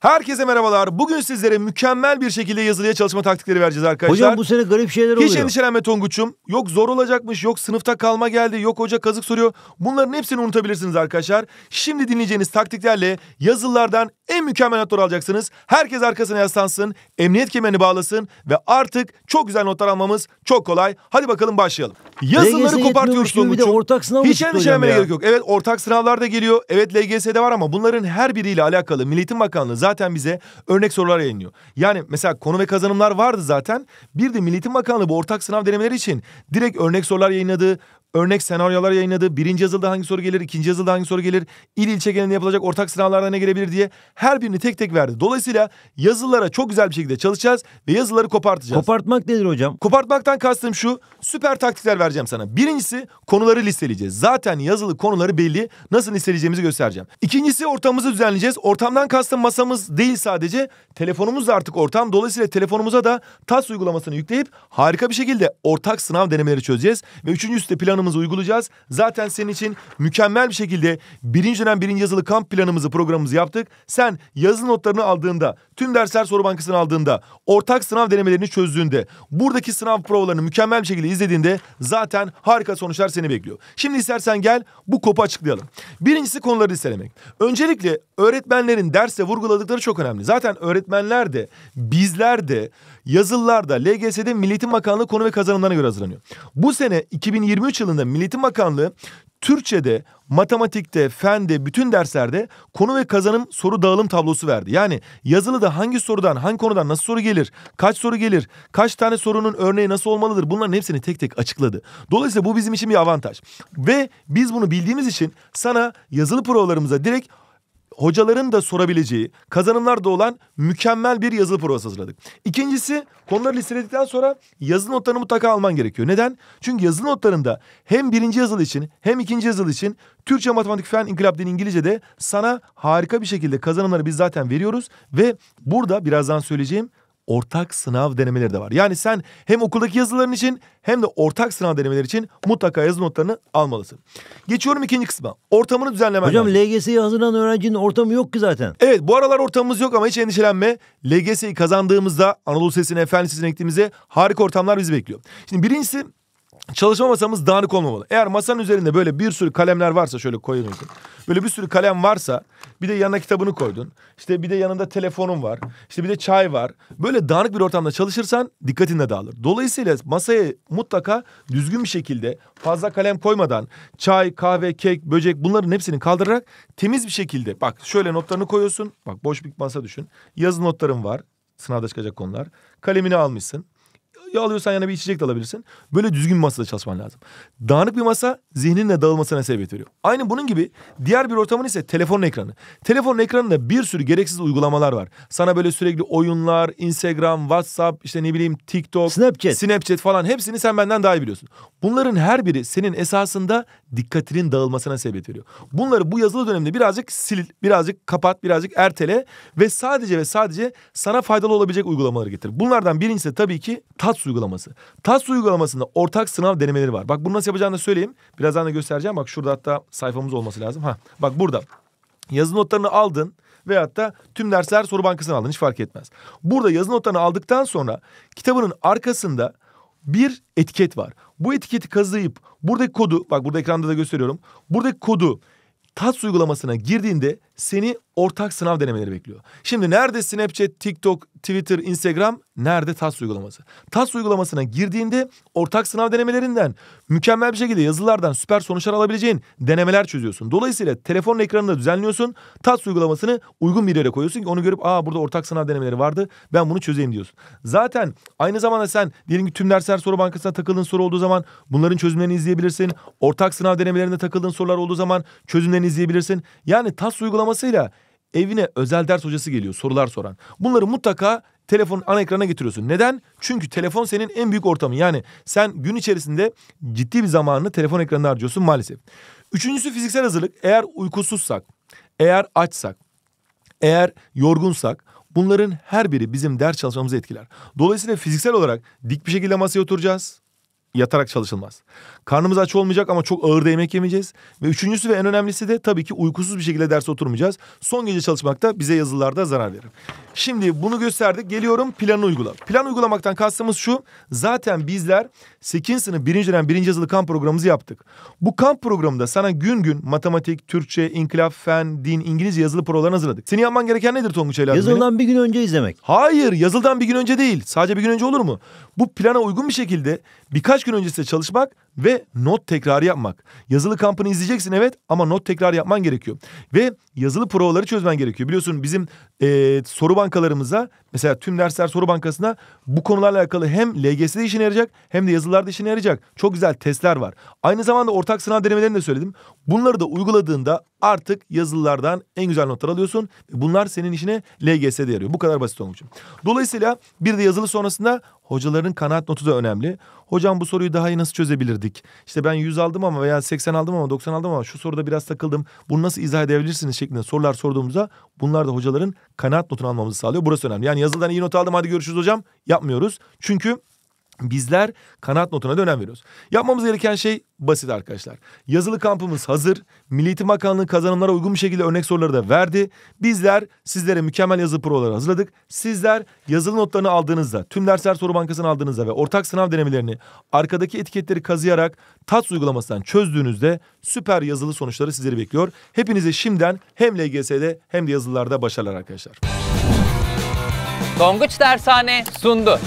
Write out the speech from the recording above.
Herkese merhabalar. Bugün sizlere mükemmel bir şekilde yazılıya çalışma taktikleri vereceğiz arkadaşlar. Hocam bu sene garip şeyler oluyor. Hiç endişelenme Tonguç'um. Yok zor olacakmış, yok sınıfta kalma geldi, yok hoca kazık soruyor. Bunların hepsini unutabilirsiniz arkadaşlar. Şimdi dinleyeceğiniz taktiklerle yazılılardan en mükemmel notlar alacaksınız. Herkes arkasına yaslansın, emniyet kemerini bağlasın ve artık çok güzel notlar almamız çok kolay. Hadi bakalım başlayalım. Yazılıları kopartıyoruz Tonguç'um. Hiç endişelenmeye gerek yok. Evet ortak sınavlar da geliyor. Evet LGS'de var ama bunların her biriyle alakalı Milli Eğitim Bakanlığı zaten bize örnek sorular yayınlıyor. Yani mesela konu ve kazanımlar vardı zaten. Bir de Milli Eğitim Bakanlığı bu ortak sınav denemeleri için direkt örnek sorular yayınladı. Örnek senaryolar yayınladı. Birinci yazılıda hangi soru gelir, ikinci yazılıda hangi soru gelir, ilçe genelinde yapılacak ortak sınavlarda ne gelebilir diye her birini tek tek verdi. Dolayısıyla yazılılara çok güzel bir şekilde çalışacağız ve yazılıları kopartacağız. Kopartmak nedir hocam? Kopartmaktan kastım şu, süper taktikler vereceğim sana. Birincisi konuları listeleyeceğiz. Zaten yazılı konuları belli, nasıl listeleyeceğimizi göstereceğim. İkincisi ortamımızı düzenleyeceğiz. Ortamdan kastım masamız değil sadece, telefonumuz da artık ortam. Dolayısıyla telefonumuza da TAS uygulamasını yükleyip harika bir şekilde ortak sınav denemeleri çözeceğiz. Ve üçüncüsü de planı uygulayacağız. Zaten senin için mükemmel bir şekilde birinci dönem birinci yazılı kamp planımızı, programımızı yaptık. Sen yazılı notlarını aldığında, tüm dersler soru bankasını aldığında, ortak sınav denemelerini çözdüğünde, buradaki sınav provalarını mükemmel bir şekilde izlediğinde zaten harika sonuçlar seni bekliyor. Şimdi istersen gel bu kopu açıklayalım. Birincisi konuları listelemek. Öncelikle öğretmenlerin derste vurguladıkları çok önemli. Zaten öğretmenler de, bizler de, yazılılarda, LGS'de Milli Eğitim Bakanlığı konu ve kazanımlarına göre hazırlanıyor. Bu sene 2023 yılında Milli Eğitim Bakanlığı Türkçe'de, matematikte, fende, bütün derslerde konu ve kazanım soru dağılım tablosu verdi. Yani yazılıda hangi sorudan, hangi konudan nasıl soru gelir, kaç soru gelir, kaç tane sorunun örneği nasıl olmalıdır, bunların hepsini tek tek açıkladı. Dolayısıyla bu bizim için bir avantaj. Ve biz bunu bildiğimiz için sana yazılı provalarımıza direkt hocaların da sorabileceği, kazanımlarda olan mükemmel bir yazılı provası hazırladık. İkincisi, konuları listeledikten sonra yazılı notlarını mutlaka alman gerekiyor. Neden? Çünkü yazılı notlarında hem birinci yazılı için hem ikinci yazılı için Türkçe, matematik, fen, inkılap, din, İngilizce'de sana harika bir şekilde kazanımları biz zaten veriyoruz. Ve burada birazdan söyleyeceğim ortak sınav denemeleri de var. Yani sen hem okuldaki yazıların için hem de ortak sınav denemeleri için mutlaka yazı notlarını almalısın. Geçiyorum ikinci kısma. Ortamını düzenlemen hocam lazım. LGS'ye hazırlanan öğrencinin ortamı yok ki zaten. Evet bu aralar ortamımız yok ama hiç endişelenme. LGS'yi kazandığımızda Anadolu Sesi'ne, Fen Lisesi'ne gittiğimizde harika ortamlar bizi bekliyor. Şimdi birincisi çalışma masamız dağınık olmamalı. Eğer masanın üzerinde böyle bir sürü kalemler varsa şöyle koyalım. Böyle bir sürü kalem varsa bir de yanına kitabını koydun. İşte bir de yanında telefonun var. İşte bir de çay var. Böyle dağınık bir ortamda çalışırsan dikkatin de dağılır. Dolayısıyla masaya mutlaka düzgün bir şekilde fazla kalem koymadan çay, kahve, kek, böcek bunların hepsini kaldırarak temiz bir şekilde bak şöyle notlarını koyuyorsun. Bak boş bir masa düşün. Yazı notların var. Sınavda çıkacak konular. Kalemini almışsın. Ya alıyorsan yana bir içecek de alabilirsin. Böyle düzgün bir masada çalışman lazım. Dağınık bir masa zihninle dağılmasına sebebiyet veriyor. Aynı bunun gibi diğer bir ortamın ise telefonun ekranı. Telefonun ekranında bir sürü gereksiz uygulamalar var. Sana böyle sürekli oyunlar, Instagram, WhatsApp, işte ne bileyim TikTok, Snapchat falan hepsini sen benden daha iyi biliyorsun. Bunların her biri senin esasında dikkatinin dağılmasına sebebiyet veriyor. Bunları bu yazılı dönemde birazcık sil, birazcık kapat, birazcık ertele ve sadece ve sadece sana faydalı olabilecek uygulamaları getir. Bunlardan birincisi tabii ki TAS uygulaması. TAS uygulamasında ortak sınav denemeleri var. Bak bunu nasıl yapacağını da söyleyeyim. Birazdan da göstereceğim. Bak şurada hatta sayfamız olması lazım. Ha, bak burada. Yazı notlarını aldın veyahut da tüm dersler soru bankasını aldın. Hiç fark etmez. Burada yazı notlarını aldıktan sonra kitabının arkasında bir etiket var. Bu etiketi kazıyıp buradaki kodu, bak burada ekranda da gösteriyorum. Buradaki kodu TAS uygulamasına girdiğinde seni ortak sınav denemeleri bekliyor. Şimdi nerede Snapchat, TikTok, Twitter, Instagram, nerede TAS uygulaması? TAS uygulamasına girdiğinde ortak sınav denemelerinden mükemmel bir şekilde yazılardan süper sonuçlar alabileceğin denemeler çözüyorsun. Dolayısıyla telefonun ekranını da düzenliyorsun. TAS uygulamasını uygun bir yere koyuyorsun ki onu görüp aa burada ortak sınav denemeleri vardı ben bunu çözeyim diyorsun. Zaten aynı zamanda sen diyelim ki tüm dersler soru bankasına takıldığın soru olduğu zaman bunların çözümlerini izleyebilirsin. Ortak sınav denemelerinde takıldığın sorular olduğu zaman çözümlerini izleyebilirsin. Yani TAS uygulamasıyla evine özel ders hocası geliyor sorular soran. Bunları mutlaka telefonun ana ekrana getiriyorsun. Neden? Çünkü telefon senin en büyük ortamın. Yani sen gün içerisinde ciddi bir zamanını telefon ekranına harcıyorsun maalesef. Üçüncüsü fiziksel hazırlık. Eğer uykusuzsak, eğer açsak, eğer yorgunsak bunların her biri bizim ders çalışmamızı etkiler. Dolayısıyla fiziksel olarak dik bir şekilde masaya oturacağız. yatarak çalışılmaz. Karnımız aç olmayacak ama çok ağır da yemek yemeyeceğiz. Ve üçüncüsü ve en önemlisi de tabii ki uykusuz bir şekilde derse oturmayacağız. Son gece çalışmak da bize yazılılarda zarar verir. Şimdi bunu gösterdik. Geliyorum planı uygula. Plan uygulamaktan kastımız şu. Zaten bizler 8. sınıf 1. dönem 1. yazılı kamp programımızı yaptık. Bu kamp programında sana gün gün matematik, Türkçe, inkılap, fen, din, İngilizce yazılı provalarını hazırladık. Senin yapman gereken nedir Tonguç evladım? Yazılıdan bir gün önce izlemek. Hayır, yazılıdan bir gün önce değil. Sadece bir gün önce olur mu? Bu plana uygun bir şekilde birkaç gün öncesinde çalışmak ve not tekrarı yapmak. Yazılı kampını izleyeceksin evet ama not tekrarı yapman gerekiyor. Ve yazılı provaları çözmen gerekiyor. Biliyorsun bizim soru bankalarımıza, mesela tüm dersler soru bankasına bu konularla alakalı hem LGS'de işine yarayacak hem de yazılılarda işine yarayacak. Çok güzel testler var. Aynı zamanda ortak sınav denemelerini de söyledim. Bunları da uyguladığında artık yazılılardan en güzel notlar alıyorsun. Bunlar senin işine LGS'de yarıyor. Bu kadar basit olmuş. Dolayısıyla bir de yazılı sonrasında hocaların kanaat notu da önemli. Hocam bu soruyu daha iyi nasıl çözebilirdik? İşte ben 100 aldım ama veya 80 aldım ama 90 aldım ama şu soruda biraz takıldım. Bunu nasıl izah edebilirsiniz şeklinde sorular sorduğumuzda bunlar da hocaların kanaat notunu almamızı sağlıyor. Burası önemli. Yani yazılıdan iyi not aldım hadi görüşürüz hocam yapmıyoruz. Çünkü bizler kanaat notuna da önem veriyoruz. Yapmamız gereken şey basit arkadaşlar. Yazılı kampımız hazır. Milli Eğitim Bakanlığı kazanımlara uygun bir şekilde örnek soruları da verdi. Bizler sizlere mükemmel yazılı provaları hazırladık. Sizler yazılı notlarını aldığınızda, tüm dersler soru bankasını aldığınızda ve ortak sınav denemelerini arkadaki etiketleri kazıyarak TAS uygulamasından çözdüğünüzde süper yazılı sonuçları sizleri bekliyor. Hepinize şimdiden hem LGS'de hem de yazılılarda başarılar arkadaşlar. Tonguç Dershane sundu.